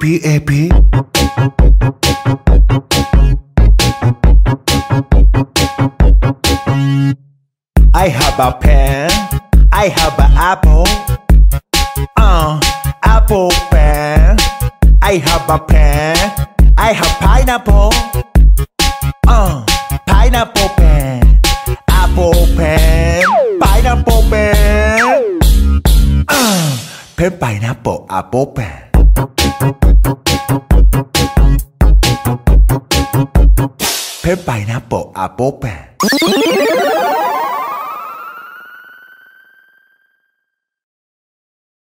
PPAP I have a pen, I have an apple, apple pen. I have a pen, I have pineapple, pineapple pen, apple pen, pineapple pen, pen pineapple apple pen. Pen pineapple apple pen.